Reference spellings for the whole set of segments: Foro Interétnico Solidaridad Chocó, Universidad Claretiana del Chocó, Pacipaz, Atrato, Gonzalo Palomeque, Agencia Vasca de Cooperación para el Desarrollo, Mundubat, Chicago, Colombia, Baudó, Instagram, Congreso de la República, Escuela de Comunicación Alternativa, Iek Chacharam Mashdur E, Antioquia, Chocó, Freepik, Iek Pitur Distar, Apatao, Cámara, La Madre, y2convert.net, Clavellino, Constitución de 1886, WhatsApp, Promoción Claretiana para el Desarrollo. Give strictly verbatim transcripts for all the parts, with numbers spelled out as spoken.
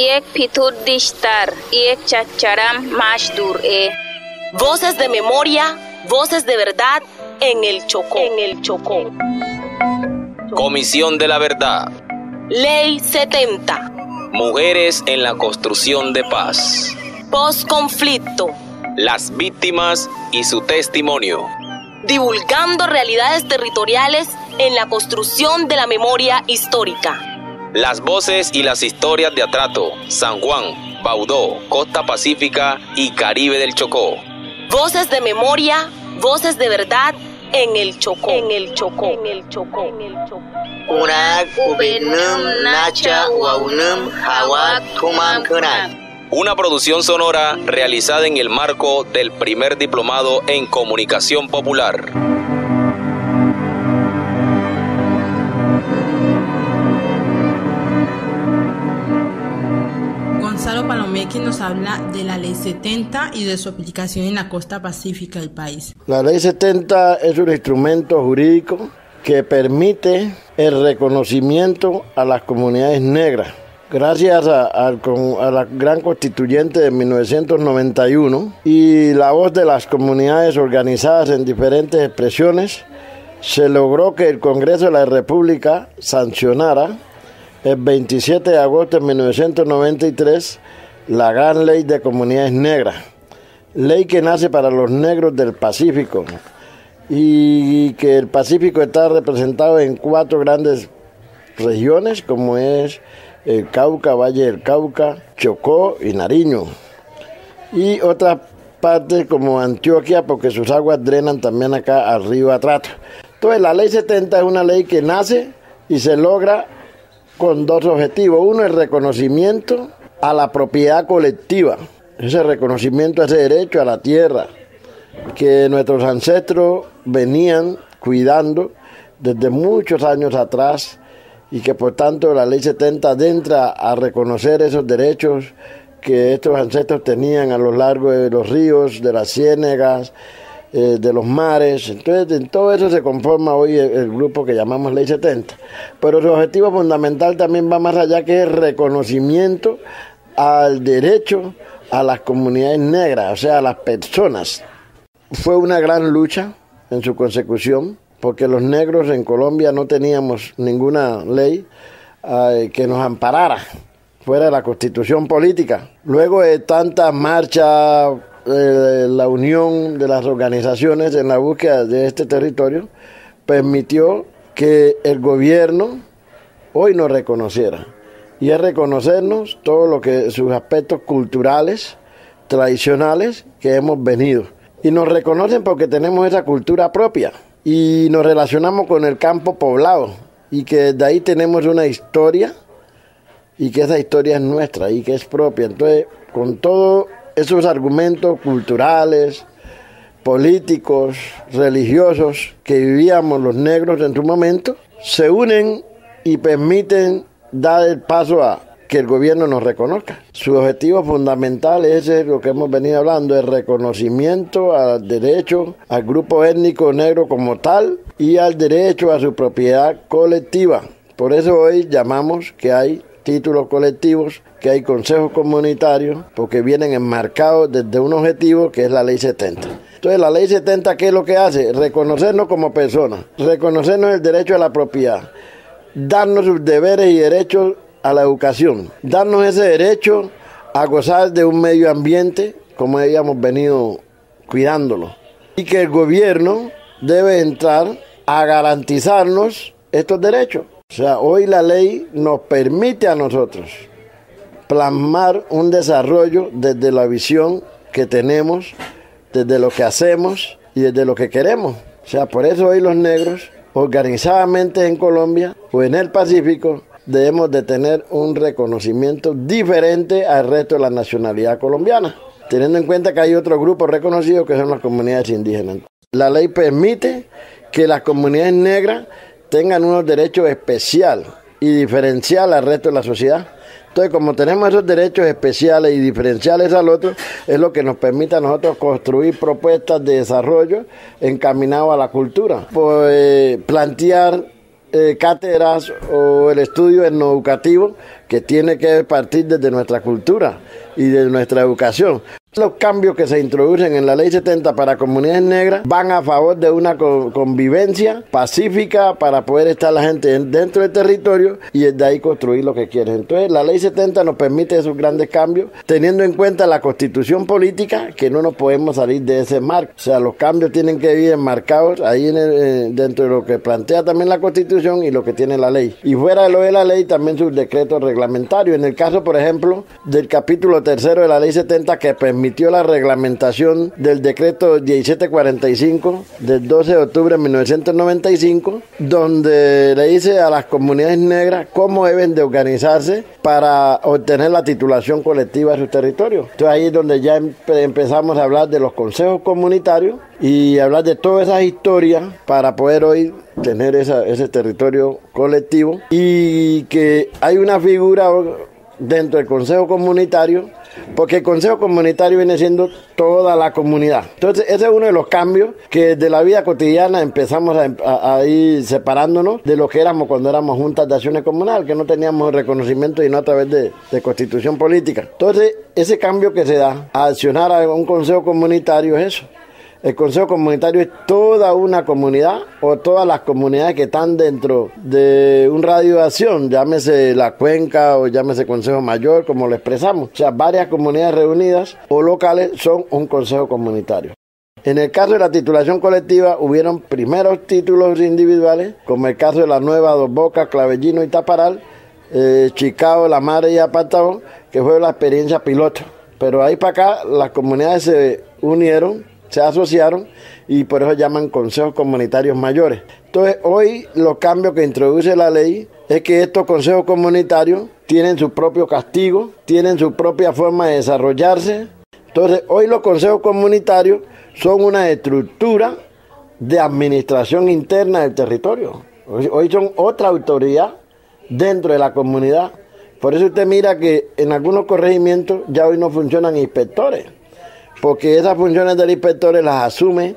Iek Pitur Distar, Iek Chacharam Mashdur E. Voces de memoria, voces de verdad en el Chocó. En el Chocó. Comisión de la Verdad. Ley setenta. Mujeres en la construcción de paz. Posconflicto. Las víctimas y su testimonio. Divulgando realidades territoriales en la construcción de la memoria histórica. Las voces y las historias de Atrato, San Juan, Baudó, Costa Pacífica y Caribe del Chocó. Voces de memoria, voces de verdad en el Chocó. En el Chocó. En el Chocó. En el Chocó. Una producción sonora realizada en el marco del primer diplomado en comunicación popular. Palomeque nos habla de la Ley setenta y de su aplicación en la costa pacífica del país. La Ley setenta es un instrumento jurídico que permite el reconocimiento a las comunidades negras. Gracias a, a, a la gran constituyente de mil novecientos noventa y uno y la voz de las comunidades organizadas en diferentes expresiones, se logró que el Congreso de la República sancionara el veintisiete de agosto de mil novecientos noventa y tres, la gran ley de comunidades negras, ley que nace para los negros del Pacífico y que el Pacífico está representado en cuatro grandes regiones como es el Cauca, Valle del Cauca, Chocó y Nariño y otras partes como Antioquia porque sus aguas drenan también acá al río Atrato. Entonces la Ley setenta es una ley que nace y se logra con dos objetivos. Uno, el reconocimiento a la propiedad colectiva, ese reconocimiento, ese derecho a la tierra que nuestros ancestros venían cuidando desde muchos años atrás y que por tanto la Ley setenta adentra a reconocer esos derechos que estos ancestros tenían a lo largo de los ríos, de las ciénegas, Eh, de los mares. Entonces en todo eso se conforma hoy el, el grupo que llamamos Ley setenta, pero su objetivo fundamental también va más allá, que es el reconocimiento al derecho a las comunidades negras, o sea a las personas. Fue una gran lucha en su consecución porque los negros en Colombia no teníamos ninguna ley eh, que nos amparara fuera de la constitución política. Luego de tantas marchas, la unión de las organizaciones en la búsqueda de este territorio permitió que el gobierno hoy nos reconociera, y es reconocernos todo lo que sus aspectos culturales, tradicionales que hemos venido, y nos reconocen porque tenemos esa cultura propia y nos relacionamos con el campo poblado y que desde ahí tenemos una historia y que esa historia es nuestra y que es propia. Entonces con todo esos argumentos culturales, políticos, religiosos que vivíamos los negros en su momento, se unen y permiten dar el paso a que el gobierno nos reconozca. Su objetivo fundamental es lo que hemos venido hablando, el reconocimiento al derecho al grupo étnico negro como tal y al derecho a su propiedad colectiva. Por eso hoy llamamos que hay títulos colectivos, que hay consejos comunitarios, porque vienen enmarcados desde un objetivo que es la Ley setenta. Entonces la Ley setenta, ¿qué es lo que hace? Reconocernos como personas, reconocernos el derecho a la propiedad, darnos sus deberes y derechos a la educación, darnos ese derecho a gozar de un medio ambiente como habíamos venido cuidándolo, y que el gobierno debe entrar a garantizarnos estos derechos. O sea, hoy la ley nos permite a nosotros plasmar un desarrollo desde la visión que tenemos, desde lo que hacemos y desde lo que queremos. O sea, por eso hoy los negros, organizadamente en Colombia o en el Pacífico, debemos de tener un reconocimiento diferente al resto de la nacionalidad colombiana, teniendo en cuenta que hay otros grupos reconocidos que son las comunidades indígenas. La ley permite que las comunidades negras tengan unos derechos especiales y diferenciales al resto de la sociedad. Entonces, como tenemos esos derechos especiales y diferenciales al otro, es lo que nos permite a nosotros construir propuestas de desarrollo encaminadas a la cultura. Pues, plantear eh, cátedras o el estudio etnoeducativo que tiene que partir desde nuestra cultura y de nuestra educación. Los cambios que se introducen en la Ley setenta para comunidades negras van a favor de una convivencia pacífica para poder estar la gente dentro del territorio y desde ahí construir lo que quiere. Entonces la Ley setenta nos permite esos grandes cambios, teniendo en cuenta la Constitución política, que no nos podemos salir de ese marco. O sea, los cambios tienen que ir enmarcados ahí en el, dentro de lo que plantea también la Constitución y lo que tiene la ley. Y fuera de lo de la ley, también sus decretos reglamentarios. En el caso, por ejemplo, del capítulo tercero de la Ley setenta, que permite permitió la reglamentación del decreto diecisiete cuarenta y cinco del doce de octubre de mil novecientos noventa y cinco, donde le dice a las comunidades negras cómo deben de organizarse para obtener la titulación colectiva de sus territorios. Entonces ahí es donde ya empe- empezamos a hablar de los consejos comunitarios y hablar de todas esas historias para poder hoy tener esa, ese territorio colectivo, y que hay una figura dentro del consejo comunitario, porque el consejo comunitario viene siendo toda la comunidad. Entonces ese es uno de los cambios que de la vida cotidiana empezamos a, a, a ir separándonos de lo que éramos cuando éramos juntas de acciones comunales, que no teníamos reconocimiento y no a través de, de constitución política. Entonces ese cambio que se da a accionar a un consejo comunitario es eso. El Consejo Comunitario es toda una comunidad o todas las comunidades que están dentro de un radio de acción, llámese la cuenca o llámese Consejo Mayor, como lo expresamos. O sea, varias comunidades reunidas o locales son un Consejo Comunitario. En el caso de la titulación colectiva hubieron primeros títulos individuales, como el caso de la Nueva, Dos Bocas, Clavellino y Taparal, eh, Chicago, La Madre y Apatao, que fue la experiencia piloto. Pero ahí para acá las comunidades se unieron, se asociaron y por eso llaman consejos comunitarios mayores. Entonces hoy los cambios que introduce la ley es que estos consejos comunitarios tienen su propio castigo, tienen su propia forma de desarrollarse. Entonces hoy los consejos comunitarios son una estructura de administración interna del territorio. Hoy son otra autoridad dentro de la comunidad. Por eso usted mira que en algunos corregimientos ya hoy no funcionan inspectores, porque esas funciones del inspector las asume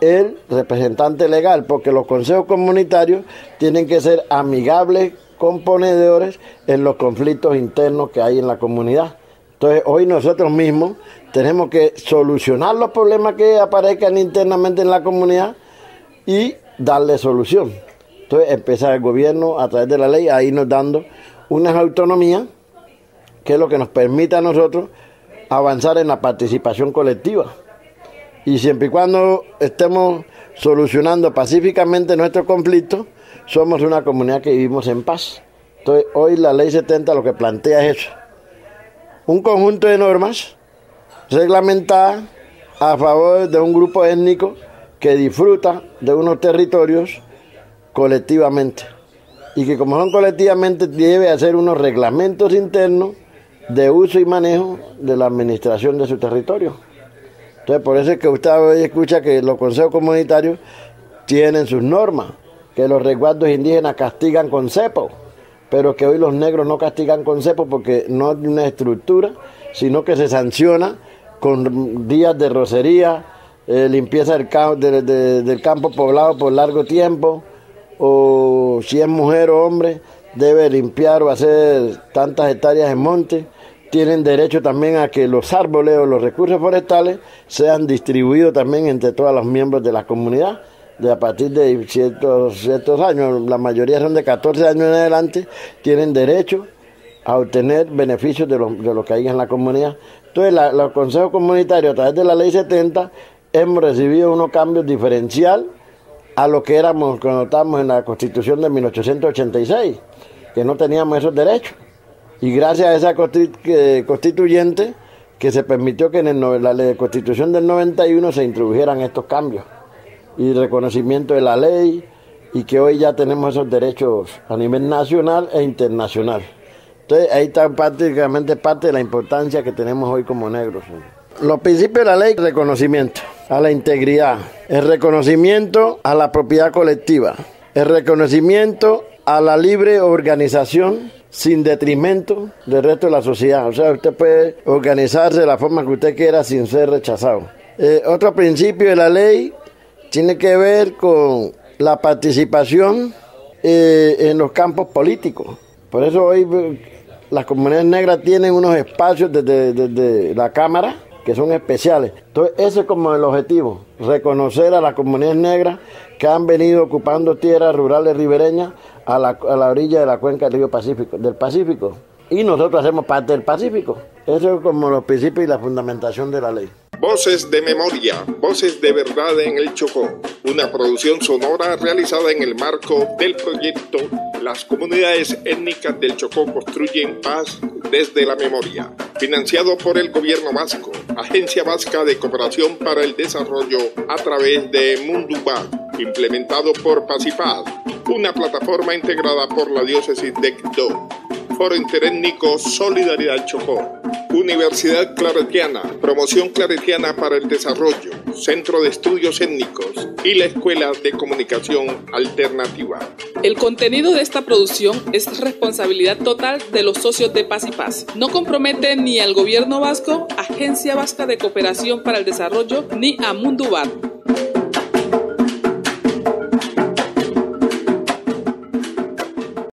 el representante legal, porque los consejos comunitarios tienen que ser amigables componedores en los conflictos internos que hay en la comunidad. Entonces hoy nosotros mismos tenemos que solucionar los problemas que aparezcan internamente en la comunidad y darle solución. Entonces empieza el gobierno a través de la ley a irnos dando unas autonomías, que es lo que nos permite a nosotros avanzar en la participación colectiva, y siempre y cuando estemos solucionando pacíficamente nuestros conflictos, somos una comunidad que vivimos en paz. Entonces hoy la Ley setenta lo que plantea es eso, un conjunto de normas reglamentadas a favor de un grupo étnico que disfruta de unos territorios colectivamente, y que como son colectivamente debe hacer unos reglamentos internos de uso y manejo de la administración de su territorio. Entonces por eso es que usted hoy escucha que los consejos comunitarios tienen sus normas, que los resguardos indígenas castigan con cepo, pero que hoy los negros no castigan con cepo porque no hay una estructura, sino que se sanciona con días de rocería, eh, limpieza del, ca- de, de, del campo poblado por largo tiempo, o si es mujer o hombre debe limpiar o hacer tantas hectáreas en monte. Tienen derecho también a que los árboles o los recursos forestales sean distribuidos también entre todos los miembros de la comunidad, de a partir de ciertos, ciertos años, la mayoría son de catorce años en adelante, tienen derecho a obtener beneficios de lo, de lo que hay en la comunidad. Entonces la, los consejos comunitarios a través de la Ley setenta hemos recibido unos cambios diferencial a lo que éramos cuando estábamos en la Constitución de mil ochocientos ochenta y seis, que no teníamos esos derechos. Y gracias a esa constituyente que se permitió que en el, la ley de Constitución del noventa y uno se introdujeran estos cambios y reconocimiento de la ley, y que hoy ya tenemos esos derechos a nivel nacional e internacional. Entonces ahí está prácticamente parte de la importancia que tenemos hoy como negros. Los principios de la ley: reconocimiento a la integridad, el reconocimiento a la propiedad colectiva, el reconocimiento a la libre organización sin detrimento del resto de la sociedad. O sea, usted puede organizarse de la forma que usted quiera sin ser rechazado. Eh, otro principio de la ley tiene que ver con la participación eh, en los campos políticos. Por eso hoy las comunidades negras tienen unos espacios desde, desde la Cámara que son especiales. Entonces ese es como el objetivo, reconocer a las comunidades negras que han venido ocupando tierras rurales ribereñas a la, a la orilla de la cuenca del río Pacífico, del Pacífico. Y nosotros hacemos parte del Pacífico. Eso es como los principios y la fundamentación de la ley. Voces de memoria, voces de verdad en el Chocó. Una producción sonora realizada en el marco del proyecto Las comunidades étnicas del Chocó construyen paz desde la memoria. Financiado por el gobierno vasco, Agencia Vasca de Cooperación para el Desarrollo a través de Mundubat. Implementado por Pacipaz, una plataforma integrada por la diócesis de E C D O. Foro Interétnico Solidaridad Chocó, Universidad Claretiana, Promoción Claretiana para el Desarrollo, Centro de Estudios Étnicos y la Escuela de Comunicación Alternativa. El contenido de esta producción es responsabilidad total de los socios de Pacipaz. No compromete ni al gobierno vasco, Agencia Vasca de Cooperación para el Desarrollo, ni a Mundubat.